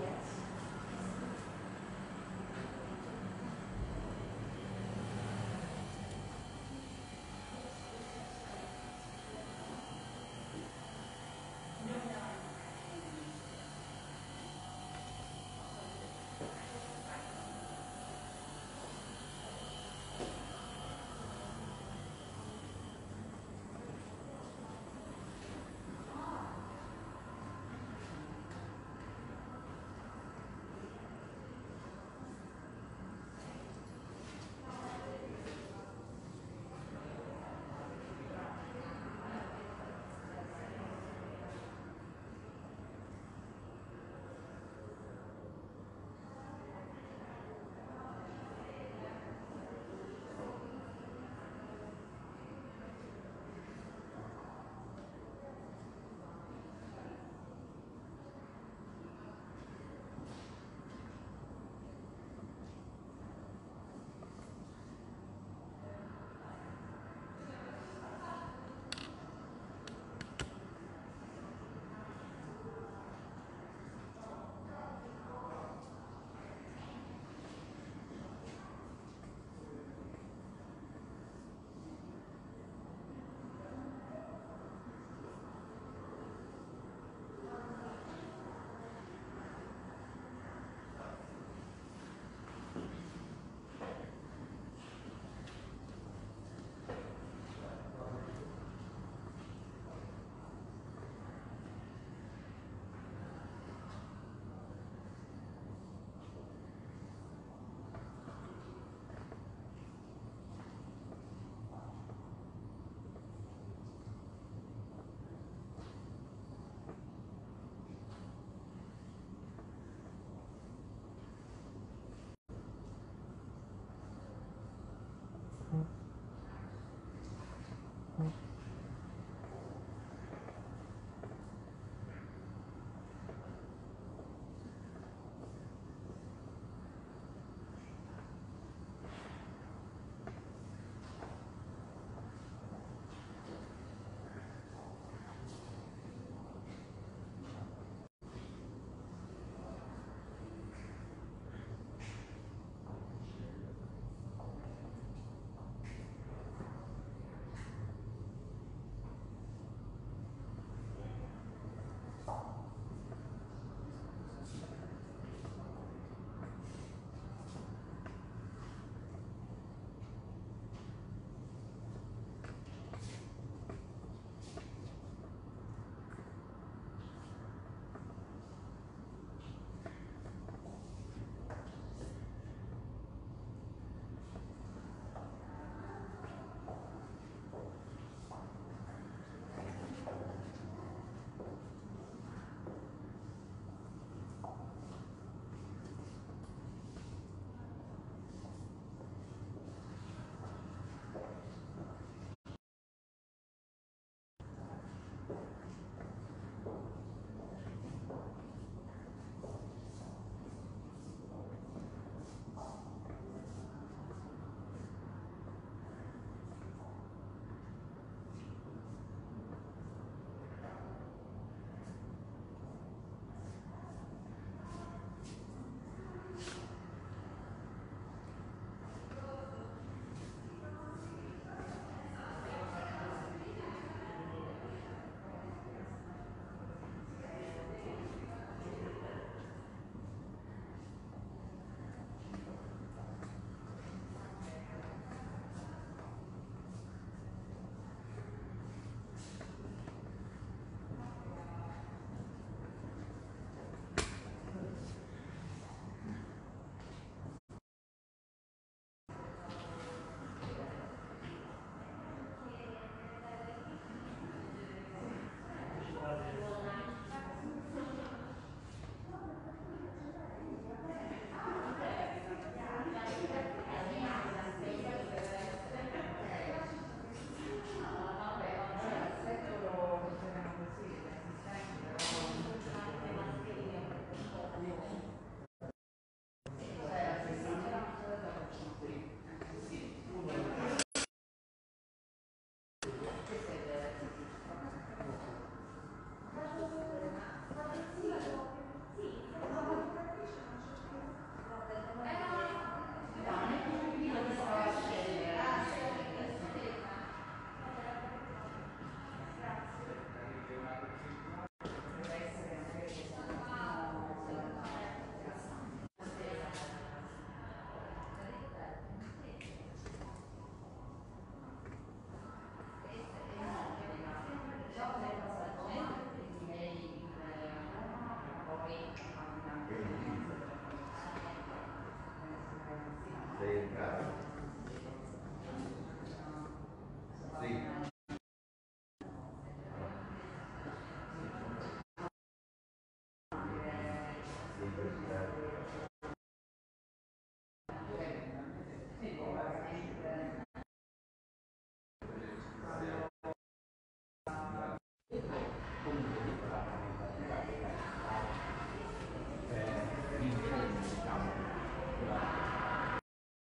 Yes. They